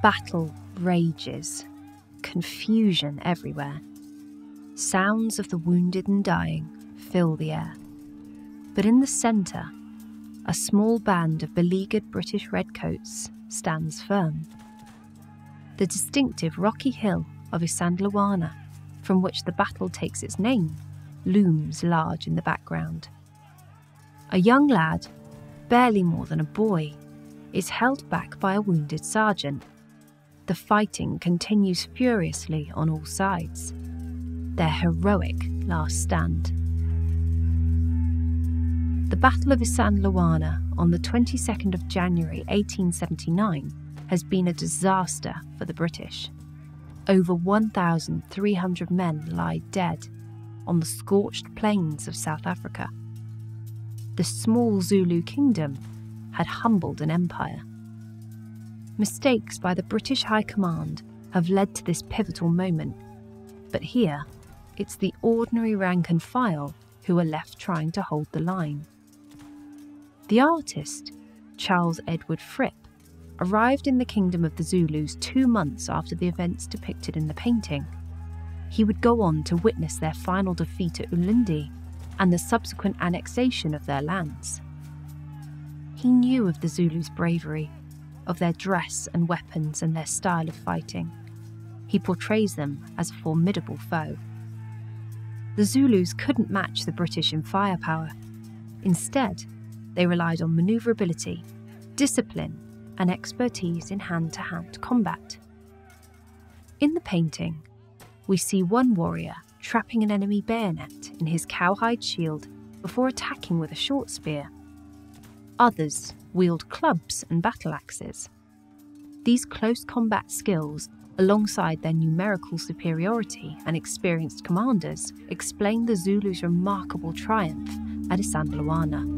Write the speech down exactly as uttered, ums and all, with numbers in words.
Battle rages, confusion everywhere. Sounds of the wounded and dying fill the air. But in the centre, a small band of beleaguered British redcoats stands firm. The distinctive rocky hill of Isandlwana, from which the battle takes its name, looms large in the background. A young lad, barely more than a boy, is held back by a wounded sergeant. The fighting continues furiously on all sides. Their heroic last stand. The Battle of Isandlwana on the twenty-second of January eighteen seventy-nine has been a disaster for the British. Over one thousand three hundred men lie dead on the scorched plains of South Africa. The small Zulu kingdom had humbled an empire. Mistakes by the British High Command have led to this pivotal moment, but here, it's the ordinary rank and file who are left trying to hold the line. The artist, Charles Edward Fripp, arrived in the kingdom of the Zulus two months after the events depicted in the painting. He would go on to witness their final defeat at Ulundi and the subsequent annexation of their lands. He knew of the Zulus' bravery, of their dress and weapons and their style of fighting. He portrays them as a formidable foe. The Zulus couldn't match the British in firepower. Instead, they relied on manoeuvrability, discipline, and expertise in hand-to-hand combat. In the painting, we see one warrior trapping an enemy bayonet in his cowhide shield before attacking with a short spear. Others wield clubs and battle axes. These close combat skills, alongside their numerical superiority and experienced commanders, explain the Zulus' remarkable triumph at Isandlwana.